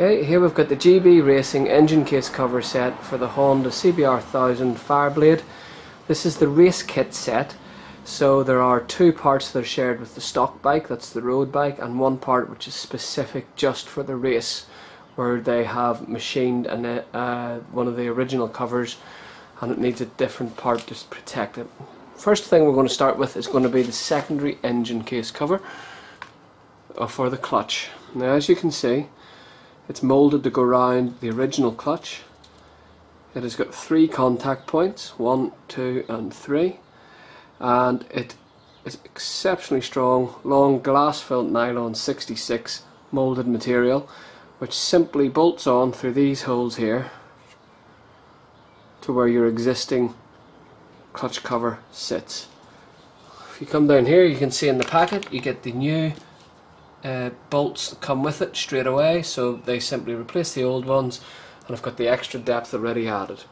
Okay, here we've got the GB Racing engine case cover set for the Honda CBR 1000 Fireblade. This is the race kit set, so there are two parts that are shared with the stock bike, that's the road bike, and one part which is specific just for the race, where they have machined one of the original covers and it needs a different part to protect it. First thing we're going to start with is going to be the secondary engine case cover for the clutch. Now, as you can see, it's molded to go round the original clutch. It has got three contact points, 1, 2 and 3, and it is exceptionally strong, long glass filled nylon 66 molded material, which simply bolts on through these holes here to where your existing clutch cover sits. If you come down here, you can see in the packet you get the new bolts that come with it straight away, so they simply replace the old ones, and I've got the extra depth already added.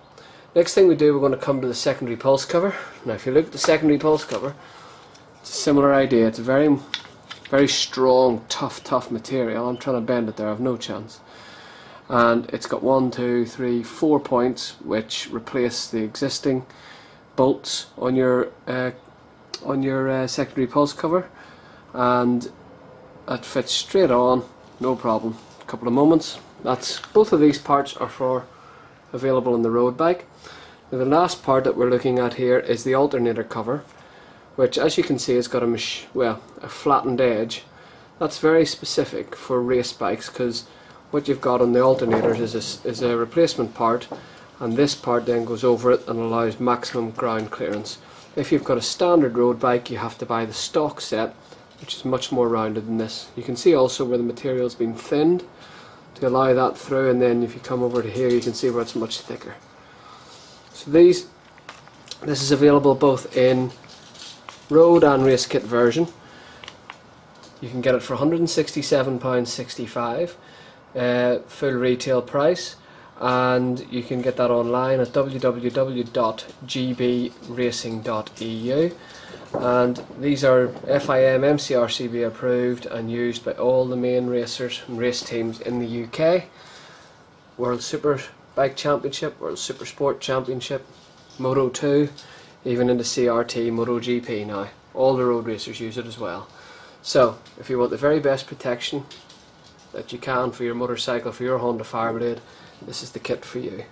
Next thing we do, we're going to come to the secondary pulse cover. Now, if you look at the secondary pulse cover, it's a similar idea. It's a very strong, tough material. I'm trying to bend it there, I've no chance. And it's got 1, 2, 3, 4 points which replace the existing bolts on your secondary pulse cover, and that fits straight on, no problem. A couple of moments. That's both of these parts are for available on the road bike. Now, the last part that we're looking at here is the alternator cover, which, as you can see, has got a flattened edge. That's very specific for race bikes, because what you've got on the alternators is a replacement part, and this part then goes over it and allows maximum ground clearance. If you've got a standard road bike, you have to buy the stock set, which is much more rounded than this. You can see also where the material's been thinned to allow that through, and then if you come over to here, you can see where it's much thicker. So this is available both in road and race kit version. You can get it for £167.65 full retail price, and you can get that online at www.gbracing.eu, and these are FIM MCRCB approved and used by all the main racers and race teams in the UK. World Super Bike Championship, World Super Sport Championship, Moto2, even into CRT MotoGP now. All the road racers use it as well. So, if you want the very best protection that you can for your motorcycle, for your Honda Fireblade, this is the kit for you.